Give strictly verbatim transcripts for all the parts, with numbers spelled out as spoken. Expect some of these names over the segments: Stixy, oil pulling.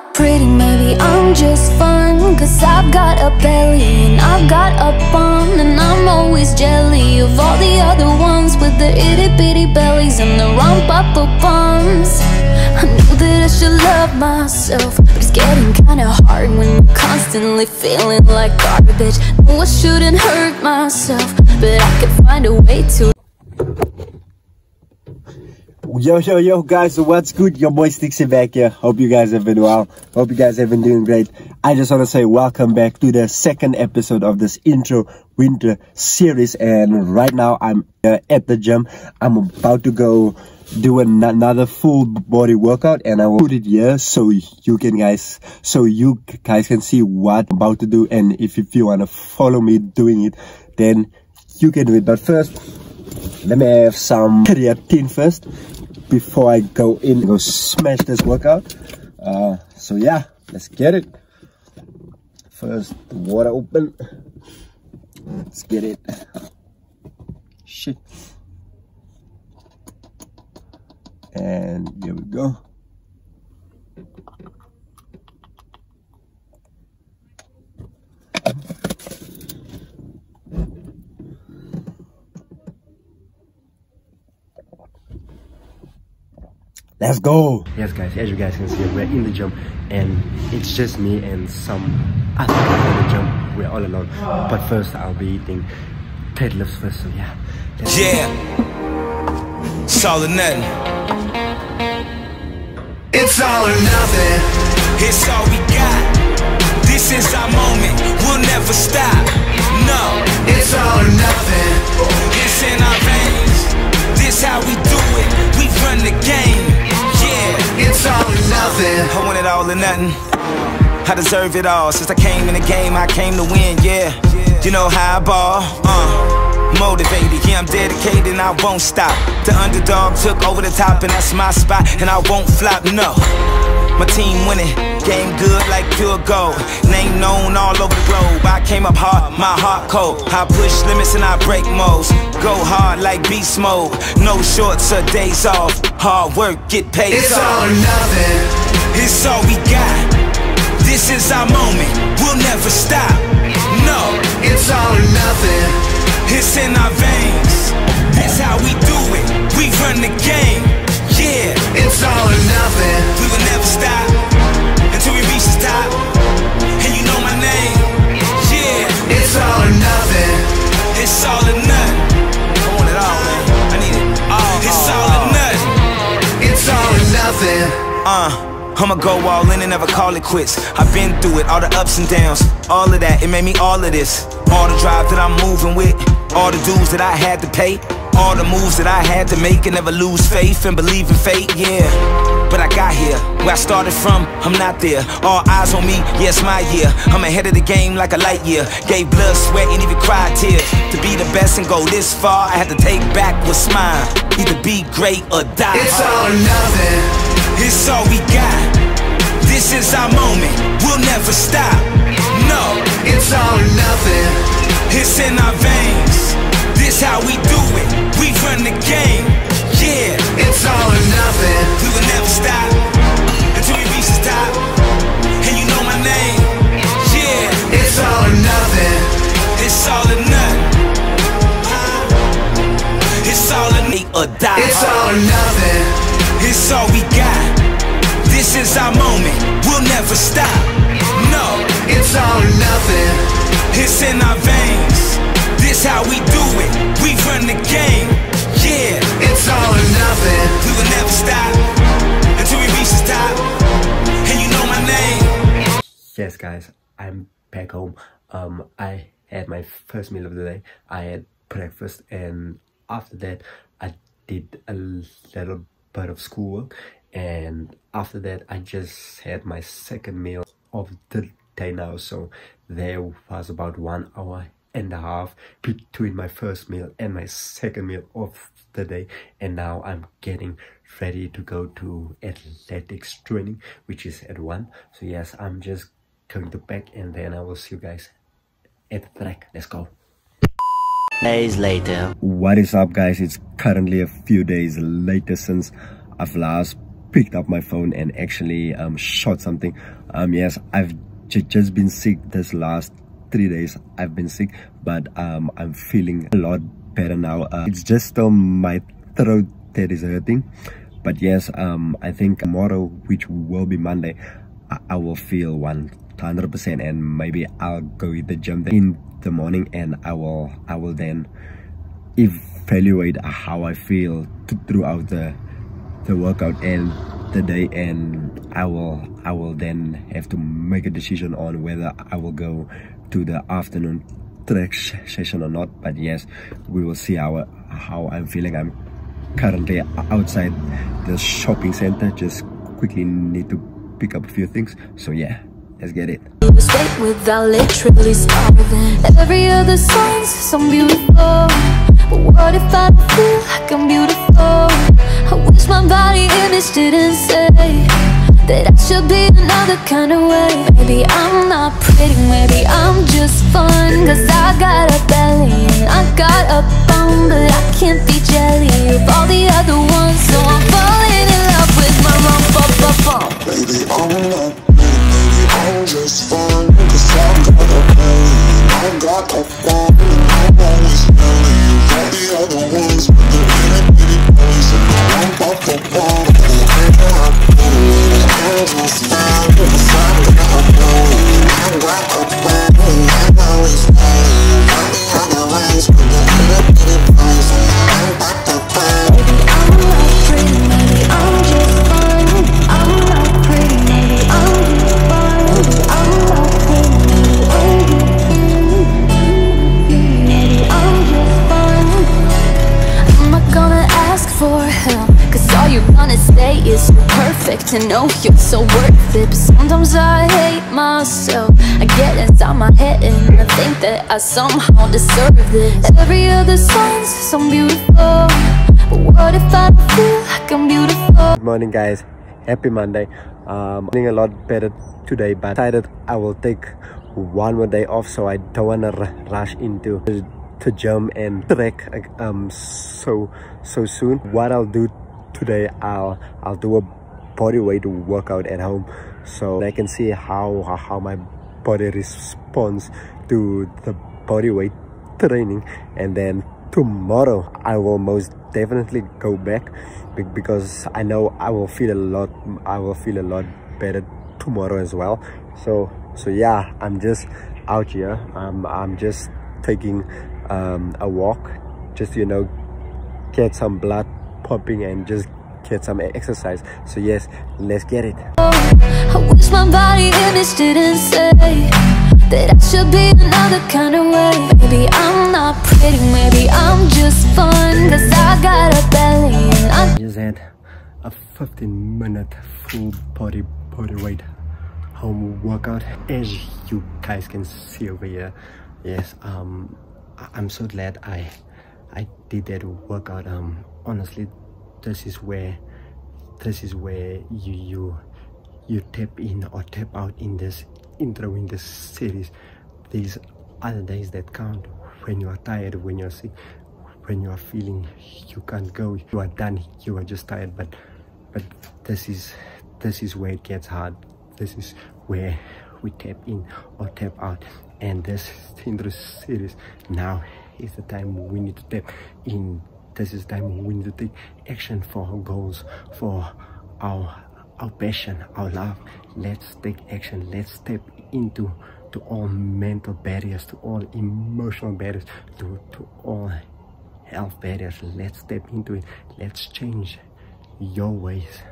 not pretty, maybe I'm just fun. Cause I've got a belly and I've got a bum, and I'm always jelly of all the other ones with the itty bitty bellies and the rump up bums. I knew that I should love myself, but it's getting kinda hard when I'm constantly feeling like garbage. No, I shouldn't hurt myself, but I could find a way to. Yo, yo, yo, guys, what's good? Your boy Stixy back here. Hope you guys have been well. Hope you guys have been doing great. I just want to say welcome back to the second episode of this intro winter series. And right now I'm uh, at the gym. I'm about to go do an another full body workout, and I will put it here so you can guys, so you guys can see what I'm about to do. And if, if you want to follow me doing it, then you can do it. But first, let me have some creatine first before I go in and go smash this workout. Uh, so yeah, let's get it. First, the water open. Let's get it. Shit. And here we go. Let's go! Yes guys, as you guys can see, we're in the gym and it's just me and some other people in the gym. We're all alone. But first I'll be eating deadlifts first, so yeah. Let's yeah! It's all or nothing. It's all or nothing. It's all we got. This is our moment. We'll never stop. No. It's all or nothing. It's in our veins. This how we do it. We run the game. It's all or nothing. I want it all or nothing. I deserve it all. Since I came in the game, I came to win, yeah. You know how I ball, uh motivated, yeah, I'm dedicated and I won't stop. The underdog took over the top and that's my spot, and I won't flop, no. My team winning, game good like pure gold. Name known all over the globe. I came up hard, my heart cold. I push limits and I break molds. Go hard like beast mode. No shorts or days off. Hard work, get paid. It's off. All or nothing. It's all we got. This is our moment. We'll never stop. No. It's all or nothing. It's in our veins. That's how we do it. We run the game. Yeah. It's all or nothing. We will never stop until we reach the top. And you know my name. Yeah. It's all or nothing. It's all or nothing. I want it all, man. I need it all. It's all or nothing. It's all or nothing. Uh. I'ma go all in and never call it quits. I've been through it, all the ups and downs, all of that, it made me all of this. All the drive that I'm moving with, all the dues that I had to pay, all the moves that I had to make, and never lose faith and believe in fate, yeah. But I got here, where I started from, I'm not there. All eyes on me, yes, my year. I'm ahead of the game like a light year. Gave blood, sweat, and even cried tears. To be the best and go this far, I had to take back what's mine. Either be great or die. It's all or nothing. It's all we got. This is our moment. We'll never stop. No. It's all or nothing. It's in our veins. This how we do it. We run the game. Yeah. It's all or nothing. We will never stop until we reach the top. And you know my name. Yeah. It's all or nothing. It's all or nothing. It's all or need or die. It's all or nothing. It's all we got. This is our moment. We'll never stop. No. It's all or nothing. It's in our veins. This how we do it. We run the game. Yeah. It's all or nothing. We will never stop until we reach the top. And you know my name. Yes, guys. I'm back home. Um, I had my first meal of the day. I had breakfast, and after that, I did a little bit of schoolwork, and after that I just had my second meal of the day now. So there was about one hour and a half between my first meal and my second meal of the day, and now I'm getting ready to go to athletics training, which is at one. So yes, I'm just going to pack and then I will see you guys at the track. Let's go. Days later. What is up, guys? It's currently a few days later since I've last picked up my phone and actually um shot something. Um yes, I've j just been sick this last three days. I've been sick, but um I'm feeling a lot better now. Uh, it's just still my throat that is hurting, but yes, um I think tomorrow, which will be Monday, I, I will feel one hundred percent, and maybe I'll go to the gym in the morning, and I will I will then evaluate how I feel throughout the the workout and the day, and I will I will then have to make a decision on whether I will go to the afternoon track session or not. But yes, we will see how how I'm feeling. I'm currently outside the shopping center, just quickly need to pick up a few things, so yeah, let's get it. Without literally starving, every other song's so beautiful, but what if I feel like I'm beautiful? I wish my body image didn't say that I should be another kind of way. Maybe I'm not pretty, maybe I'm just fun, cause I got a belly and I got a bum, but I can't be jelly of all the other ones, so I'm falling in love with my rump, bum, bum, bum. Baby, I'm not, I'm just fun, cause I got a pain, I got a phone, I'm always lonely. You got the other ones, but they're really pretty boys, and I'm about to fall. I got a pain, I'm just fun, cause I got a pain, I got a phone, I'm always lonely. You got the other ones, but they're really pretty boys, and I'm about to fall. Baby, I'm not pretty, baby, I'm just fun, I'm not pretty, baby, I'm just fun. It's perfect to know you're so worth it, but sometimes I hate myself. I get inside my head and I think that I somehow deserve this. Every other sign's so beautiful, but what if I feel like I'm beautiful? Good morning guys, happy Monday. Um, I'm feeling a lot better today, but I decided I will take one more day off, so I don't want to rush into the gym and trek um, so so soon. What I'll do today, I'll I'll do a body weight workout at home, so I can see how how my body responds to the body weight training. And then tomorrow I will most definitely go back, because I know I will feel a lot I will feel a lot better tomorrow as well. So so yeah, I'm just out here. Um, I'm just taking um, a walk, just you know, get some blood pumping and just get some exercise. So yes, let's get it. I wish my body image didn't say that I should be another kind of way. Maybe I'm not pretty, maybe I'm just fun, cause I got a belly and I just had a fifteen minute full body body weight home workout, as you guys can see over here. Yes, um I'm so glad I I did that workout. Um honestly, this is where this is where you you you tap in or tap out in this intro, in this series. These other days that count, when you are tired, when you're sick, when you are feeling you can't go, you are done, you are just tired. But but this is this is where it gets hard. This is where we tap in or tap out, and this intro series, now is the time we need to tap in. This is the time we need to take action for our goals, for our our passion, our love. Let's take action. Let's step into to all mental barriers, to all emotional barriers, to, to all health barriers. Let's step into it. Let's change your ways.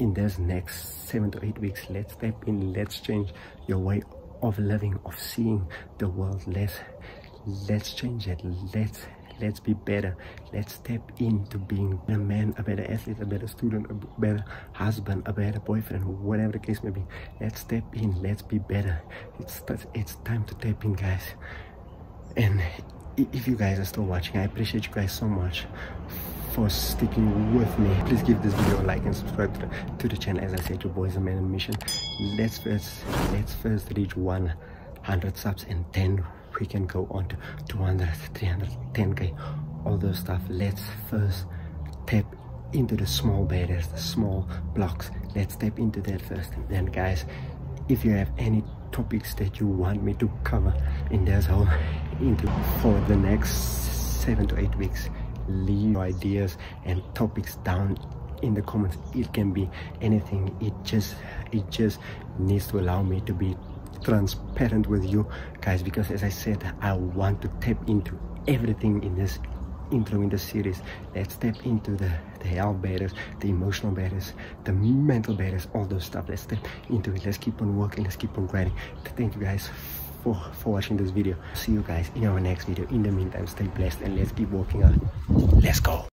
In this next seven to eight weeks, let's step in. Let's change your way of living, of seeing the world. Let's let's change it. Let's Let's be better. Let's step into being a man, a better athlete, a better student, a better husband, a better boyfriend, whatever the case may be. Let's step in. Let's be better. It's it's time to tap in, guys. And if you guys are still watching, I appreciate you guys so much for sticking with me. Please give this video a like and subscribe to the, to the channel. As I said, your boys are man on a mission. Let's first let's first reach one hundred subs, and then we can go on to two hundred, three hundred, ten K, all those stuff. Let's first tap into the small banners, the small blocks. Let's step into that first. And then guys, if you have any topics that you want me to cover in this whole into for the next seven to eight weeks, leave your ideas and topics down in the comments. It can be anything. It just it just needs to allow me to be transparent with you guys, because as I said, I want to tap into everything in this intro, in the series. Let's step into the the health barriers, the emotional barriers, the mental barriers, all those stuff. Let's step into it. Let's keep on working. Let's keep on grinding. Thank you guys for for watching this video. See you guys in our next video. In the meantime, stay blessed and let's keep working on. Let's go.